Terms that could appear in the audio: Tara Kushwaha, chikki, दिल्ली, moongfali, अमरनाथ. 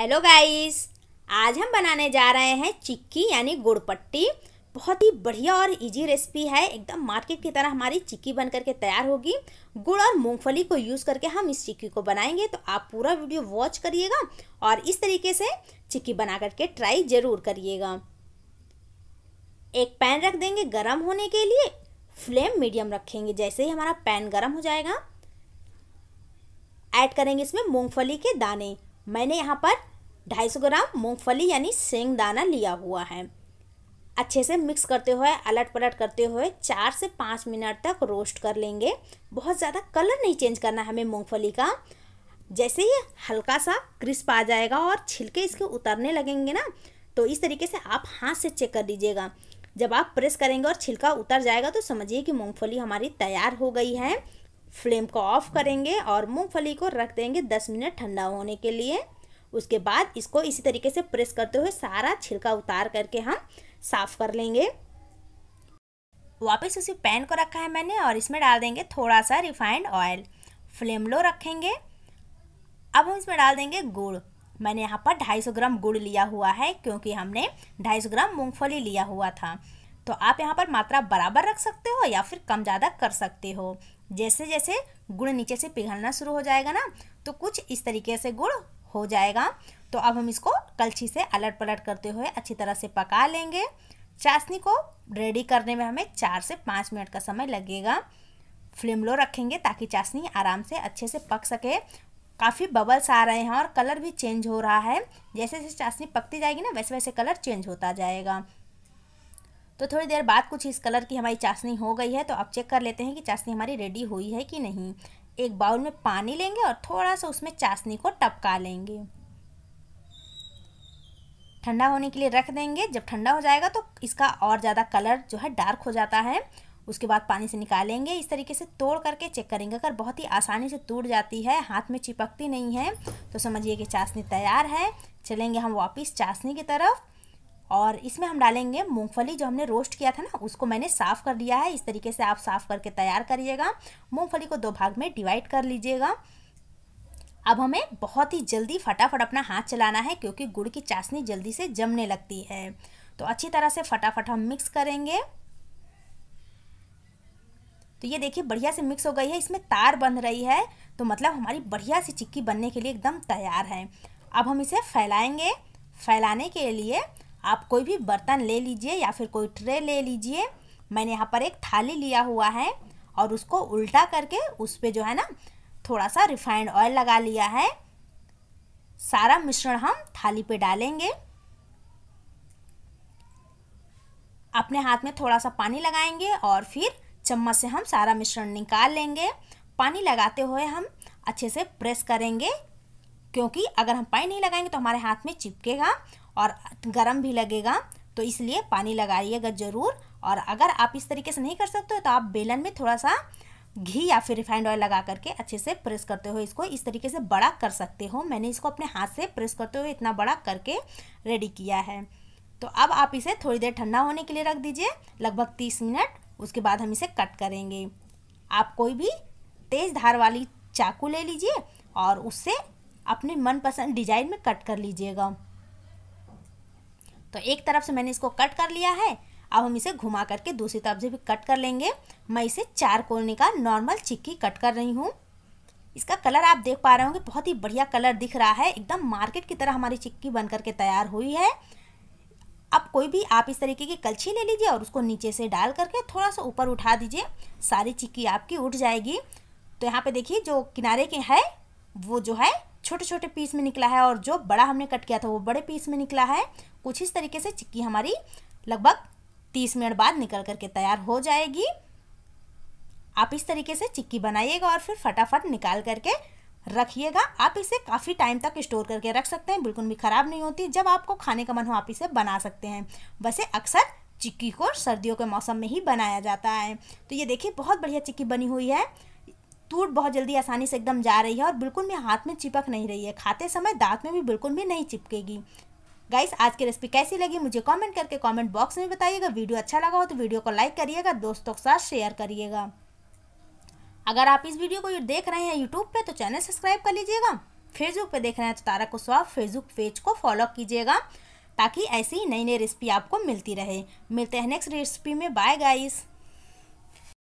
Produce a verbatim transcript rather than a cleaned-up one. Hello guys, आज हम बनाने जा रहे हैं चिक्की यानी गुड़ पट्टी। बहुत ही बढ़िया और इजी रेसिपी है, एकदम मार्केट की तरह हमारी चिक्की बनकर के तैयार होगी। गुड़ और मूंगफली को यूज़ करके हम इस चिक्की को बनाएंगे, तो आप पूरा वीडियो वॉच करिएगा और इस तरीके से चिक्की बना करके ट्राई ज़रूर करिएगा। एक पैन रख देंगे गर्म होने के लिए, फ्लेम मीडियम रखेंगे। जैसे ही हमारा पैन गर्म हो जाएगा, ऐड करेंगे इसमें मूँगफली के दाने। मैंने यहाँ पर ढाई सौ ग्राम मूंगफली यानी सेंग दाना लिया हुआ है। अच्छे से मिक्स करते हुए, अलट पलट करते हुए चार से पाँच मिनट तक रोस्ट कर लेंगे। बहुत ज़्यादा कलर नहीं चेंज करना हमें मूंगफली का। जैसे ये हल्का सा क्रिस्प आ जाएगा और छिलके इसके उतरने लगेंगे ना, तो इस तरीके से आप हाथ से चेक कर लीजिएगा। जब आप प्रेस करेंगे और छिलका उतर जाएगा तो समझिए कि मूँगफली हमारी तैयार हो गई है। फ्लेम को ऑफ करेंगे और मूँगफली को रख देंगे दस मिनट ठंडा होने के लिए। उसके बाद इसको इसी तरीके से प्रेस करते हुए सारा छिलका उतार करके हम साफ़ कर लेंगे। वापस उसी पैन को रखा है मैंने और इसमें डाल देंगे थोड़ा सा रिफाइंड ऑयल। फ्लेम लो रखेंगे। अब हम इसमें डाल देंगे गुड़। मैंने यहाँ पर दो सौ पचास ग्राम गुड़ लिया हुआ है, क्योंकि हमने दो सौ पचास ग्राम मूँगफली लिया हुआ था। तो आप यहाँ पर मात्रा बराबर रख सकते हो या फिर कम ज़्यादा कर सकते हो। जैसे जैसे गुड़ नीचे से पिघलना शुरू हो जाएगा ना, तो कुछ इस तरीके से गुड़ हो जाएगा। तो अब हम इसको कलछी से अलट पलट करते हुए अच्छी तरह से पका लेंगे। चाशनी को रेडी करने में हमें चार से पाँच मिनट का समय लगेगा। फ्लेम लो रखेंगे ताकि चाशनी आराम से अच्छे से पक सके। काफ़ी बबल्स आ रहे हैं और कलर भी चेंज हो रहा है। जैसे जैसे चाशनी पकती जाएगी ना, वैसे वैसे कलर चेंज होता जाएगा। तो थोड़ी देर बाद कुछ इस कलर की हमारी चाशनी हो गई है। तो अब चेक कर लेते हैं कि चाशनी हमारी रेडी हुई है कि नहीं। एक बाउल में पानी लेंगे और थोड़ा सा उसमें चाशनी को टपका लेंगे। ठंडा होने के लिए रख देंगे। जब ठंडा हो जाएगा तो इसका और ज़्यादा कलर जो है डार्क हो जाता है। उसके बाद पानी से निकालेंगे, इस तरीके से तोड़ करके चेक करेंगे। अगर बहुत ही आसानी से टूट जाती है, हाथ में चिपकती नहीं है, तो समझिए कि चाशनी तैयार है। चलेंगे हम वापस चाशनी की तरफ और इसमें हम डालेंगे मूंगफली। जो हमने रोस्ट किया था ना, उसको मैंने साफ़ कर दिया है। इस तरीके से आप साफ़ करके तैयार करिएगा। मूंगफली को दो भाग में डिवाइड कर लीजिएगा। अब हमें बहुत ही जल्दी फटाफट अपना हाथ चलाना है, क्योंकि गुड़ की चाशनी जल्दी से जमने लगती है। तो अच्छी तरह से फटाफट हम मिक्स करेंगे। तो ये देखिए बढ़िया से मिक्स हो गई है। इसमें तार बंध रही है, तो मतलब हमारी बढ़िया सी चिक्की बनने के लिए एकदम तैयार है। अब हम इसे फैलाएँगे। फैलाने के लिए आप कोई भी बर्तन ले लीजिए या फिर कोई ट्रे ले लीजिए। मैंने यहाँ पर एक थाली लिया हुआ है और उसको उल्टा करके उस पर जो है ना, थोड़ा सा रिफाइंड ऑयल लगा लिया है। सारा मिश्रण हम थाली पे डालेंगे। अपने हाथ में थोड़ा सा पानी लगाएंगे और फिर चम्मच से हम सारा मिश्रण निकाल लेंगे। पानी लगाते हुए हम अच्छे से प्रेस करेंगे, क्योंकि अगर हम पानी नहीं लगाएंगे तो हमारे हाथ में चिपकेगा और गरम भी लगेगा। तो इसलिए पानी लगाइएगा ज़रूर। और अगर आप इस तरीके से नहीं कर सकते हो, तो आप बेलन में थोड़ा सा घी या फिर रिफाइंड ऑयल लगा करके अच्छे से प्रेस करते हो। इसको इस तरीके से बड़ा कर सकते हो। मैंने इसको अपने हाथ से प्रेस करते हुए इतना बड़ा करके रेडी किया है। तो अब आप इसे थोड़ी देर ठंडा होने के लिए रख दीजिए, लगभग तीस मिनट। उसके बाद हम इसे कट करेंगे। आप कोई भी तेज़ धार वाली चाकू ले लीजिए और उससे अपने मनपसंद डिजाइन में कट कर लीजिएगा। तो एक तरफ से मैंने इसको कट कर लिया है। अब हम इसे घुमा करके दूसरी तरफ से भी कट कर लेंगे। मैं इसे चार कोने का नॉर्मल चिक्की कट कर रही हूँ। इसका कलर आप देख पा रहे होंगे, बहुत ही बढ़िया कलर दिख रहा है। एकदम मार्केट की तरह हमारी चिक्की बन करके तैयार हुई है। अब कोई भी आप इस तरीके की कलछी ले लीजिए और उसको नीचे से डाल करके थोड़ा सा ऊपर उठा दीजिए। सारी चिक्की आपकी उठ जाएगी। तो यहाँ पर देखिए जो किनारे के है वो जो है छोटे छोटे पीस में निकला है और जो बड़ा हमने कट किया था वो बड़े पीस में निकला है। कुछ इस तरीके से चिक्की हमारी लगभग तीस मिनट बाद निकल करके तैयार हो जाएगी। आप इस तरीके से चिक्की बनाइएगा और फिर फटाफट निकाल करके रखिएगा। आप इसे काफ़ी टाइम तक स्टोर करके रख सकते हैं, बिल्कुल भी ख़राब नहीं होती। जब आपको खाने का मन हो आप इसे बना सकते हैं। वैसे अक्सर चिक्की को सर्दियों के मौसम में ही बनाया जाता है। तो ये देखिए बहुत बढ़िया चिक्की बनी हुई है। टूट बहुत जल्दी आसानी से एकदम जा रही है और बिल्कुल भी हाथ में चिपक नहीं रही है। खाते समय दांत में भी बिल्कुल भी नहीं चिपकेगी। गाइस, आज की रेसिपी कैसी लगी मुझे कमेंट करके कमेंट बॉक्स में बताइएगा। वीडियो अच्छा लगा हो तो वीडियो को लाइक करिएगा, दोस्तों के साथ शेयर करिएगा। अगर आप इस वीडियो को देख रहे हैं यूट्यूब पे तो चैनल सब्सक्राइब कर लीजिएगा। फेसबुक पे देख रहे हैं तो तारा कुशवाहा फेसबुक पेज को फॉलो कीजिएगा ताकि ऐसी नई नई रेसिपी आपको मिलती रहे। मिलते हैं नेक्स्ट रेसिपी में। Bye guys.